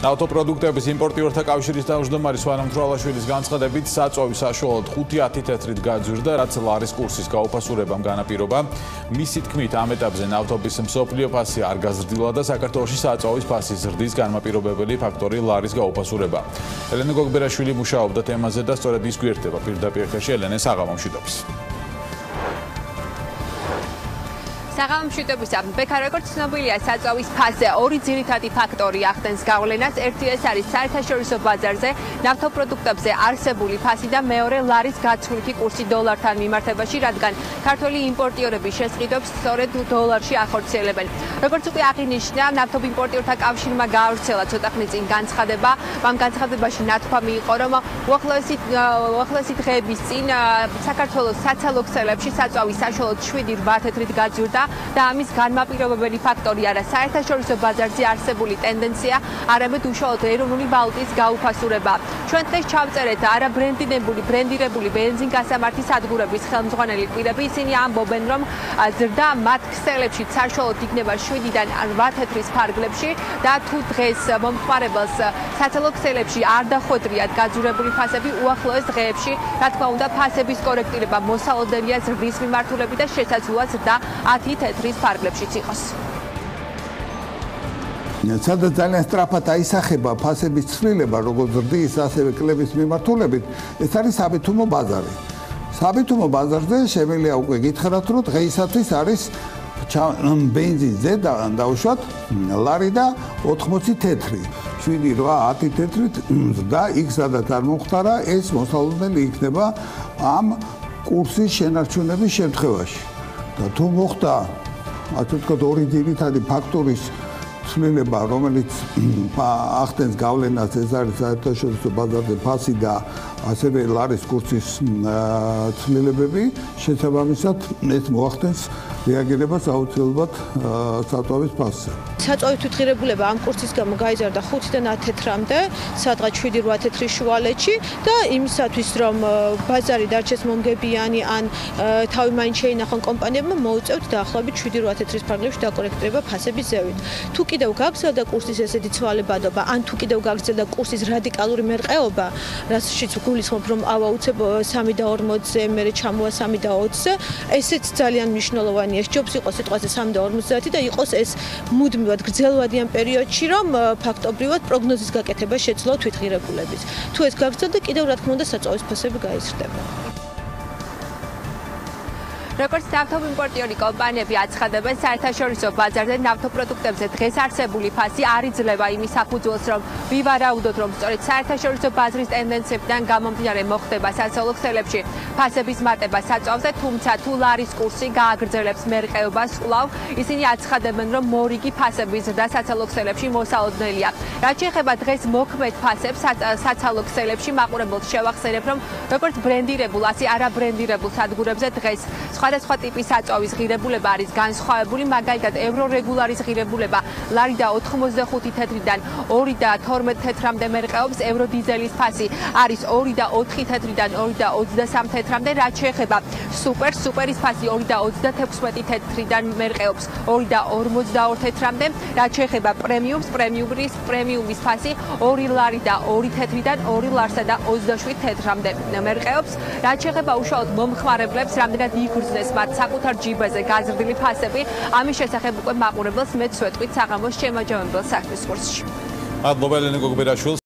NATO produktების იმპორტიორთა კავშირის თავმჯდომარე სვანამ თრალაშვილის განცხადებით საწვავი საშუალოდ 5-10 თეთრით გაძვირდა, რაც ლარის კურსის გაუფასურებამ განაპირობა. მისი თქმით, ამ ეტაპზე ნავთობის მსოფლიო ფასი არ გაზრდილა და საქართველოში საწვავის ფასის ზრდის განმაპირობებელი ფაქტორი ლარის გაუფასურება. ელენე გოგბერაშვილი მუშაობდა თემაზე და სწორედ ის გვერდება პირდაპირ ეთერში ელენეს აღამომშვიდობს. Საღამომშვიდობის ბექარი როგორც ცნობილია საწავის ფასზე ორი ძირითადი ფაქტორი ახდენს გავლენას ერთი ეს არის საერთაშორისო ბაზარზე ნავთობპროდუქტებზე არსებული ფასი და მეორე ლარის გაცვლითი კურსი დოლართან მიმართებაში რადგან ქართველი იმპორტიორები შესყიდვებს სწორედ დოლარში ახორციელებენ როგორც უკვე აღინიშნა ნავთობიმპორტიორთა კავშირმა გაავრცელა ცოტა ხნის წინ განცხადება ამ განცხადებაში ნათქვამი იყო რომ უახლოესი დღეების წინ საქართველოს საცალო ქსელებში საწავი საშუალოდ 7-8 თეთრით გაძვირდა და ამის განმაპირობებელი ფაქტორი არა საერთაშორისო ბაზარზე არსებული ტენდენცია, არამედ უშუალოდ ეროვნული ვალუტის გაუფასურება. ჩვენ დღეს ჩავწერეთ არაბრენდირებული ბენზინგასამართის სადგურების ხელმძღვანელი პირები, ისინი ამბობენ, რომ ზრდა მათ ქსელებში საშუალოდ იქნება 7-დან 8 თეთრის ფარგლებში და თუ დღეს მომხმარებელს საცალო ქსელებში არ დახვედრიათ გაძურებული ფასები უახლოეს დღეებში, რა თქმა უნდა, ფასების კორექტირება მოსალოდნელია ზრდის მიმართულებით და შესაძლოა ზრდა 10 თეთრის ფარგლებშიც იყოს. Სადაც ძალიან სწრაფად აისახება ფასების ცვლილება, როგორც ზრდის, ასევე კლების მიმართულებით, ეს არის საბითუმო ბაზარი. საბითუმო ბაზარზე შემიძლია უკვე გითხრათ, რომ დღეისათვის არის ბენზინზე დავუშვათ ლარი და 80 თეთრი, 7-8 თეთრით ზრდა, იქ სადაც არ მომხდარა, ეს მოსალოდნელი იქნება ამ კურსის შენარჩუნების შემთხვევაში. Თუ მოხდა თუნდაც ორი ძირითადი ფაქტორის ცვლილება, რომელიც ახდენს გავლენას, ეს არის საერთაშორისო ბაზარზე ფასი და ასევე ლარის კურსის ცვლილებები, შესაბამისად ეს მოახდენს რეაგირებას აუცილებლად საწვავის ფასზე. საწვავის თვითღირებულება ამ კურსის გამო გაიზარდა 5-დან 10 თეთრამდე, სადღაც 7-8 თეთრის შუალედში და იმისათვის რომ ბაზარი დარჩეს მომგებიანი ან თავი მაინც შეინახონ კომპანიებმა მოუწევთ დაახლოებით 7-8 თეთრის ფარგლებში დაკორექტირება ფასების ზევით. თუ კიდევ გაგრძელდა კურსის ესეთი ცვალებადობა, ან თუ კიდევ გაგრძელდა კურსის რადიკალური მერყეობა, რასაც გულისხმობ რომ ავაუცებ 3.40-ზე, მერე ჩამოვა 3.20-ზე, ესეც ძალიან მნიშვნელოვანია. ეს ჯობს იყო სიტყვაზე 3.50 და იყოს ეს მუდმივად გრძელვადიან პერიოდში, რომ ფაქტობრივად პროგნოზის გაკეთება შეძლო თვითღირებულებით. თუ ეს გაგრძელდა, კიდევ რა თქმა უნდა საწვავის ფასები გაიზრდება. როგორც ნავთობიმპორტიორი კომპანიები აცხადებენ, საერთაშორისო ბაზარზე ნავთობპროდუქტებზე დღეს არსებული ფასი არ იძლევა იმის საფუძველს, რომ ვივარაუდოთ, რომ სწორედ საერთაშორისო ბაზრის ტენდენციებიდან გამომდინარე მოხდება საცალო ქსელებში ფასების მატება საწვავზე, თუმცა თუ ლარის კურსი გააგრძელებს მერყეობას კვლავ, ისინი აცხადებენ, რომ მორიგი ფასების ზრდა საცალო ქსელებში მოსალოდნელია. რაც შეეხება დღეს მოქმედ ფასებს საცალო ქსელებში მაყურებელს შევახსენებ, რომ როგორც ბრენდირებულ, ასე არაბრენდირებულ სადგურებზე დღეს სხვადასხვა ტიპის საწვავის ღირებულება არის განსხვავებული, მაგალითად ევრორეგულარის ღირებულება ლარი და 85 თეთრიდან 2 და 12 თეთრამდე მერყეობს, ევროდიზელის ფასი არის 2 და 4 თეთრიდან 2 და 23 თეთრამდე, რაც შეეხება სუპერის ფასი 2 და 36 თეთრიდან მერყეობს 2 და 42 თეთრამდე, რაც შეეხება პრემიუმის ფასი 2 ლარი და 2 თეთრიდან 2 ლარსა და 27 თეთრამდე მერყეობს, რაც შეეხება უშუალოდ მომხმარებლებს, რამდენად იქ ზეს მათ საკუთარ ჯიბაზე გაზრდილი ფასები ამის შესახებ უკვე მაყურებელს მეც ვეთქვით საღამოს შემაჯამებელ საქმის კურსში.